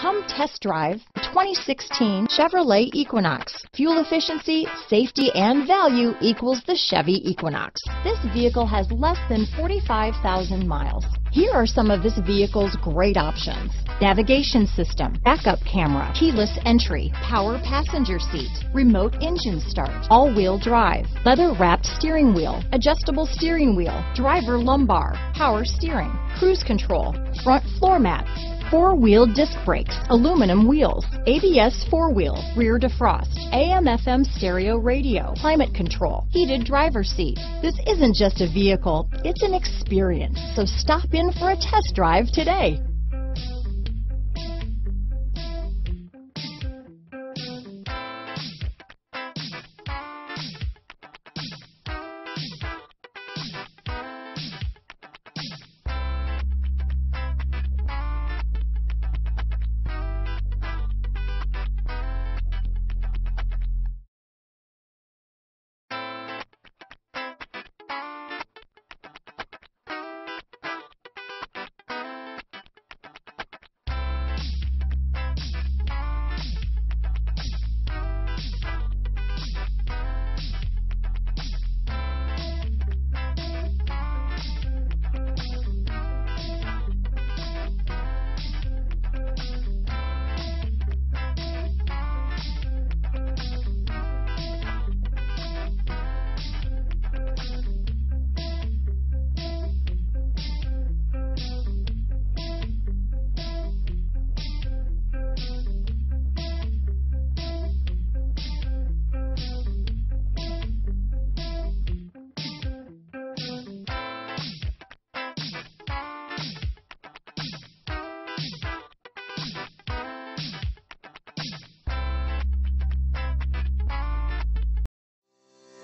Come test drive 2016 Chevrolet Equinox. Fuel efficiency, safety, and value equals the Chevy Equinox. This vehicle has less than 45,000 miles. Here are some of this vehicle's great options: navigation system, backup camera, keyless entry, power passenger seat, remote engine start, all-wheel drive, leather-wrapped steering wheel, adjustable steering wheel, driver lumbar, power steering, cruise control, front floor mats, four-wheel disc brakes, aluminum wheels, ABS four-wheel, rear defrost, AM/FM stereo radio, climate control, heated driver's seat. This isn't just a vehicle, it's an experience. So stop in for a test drive today.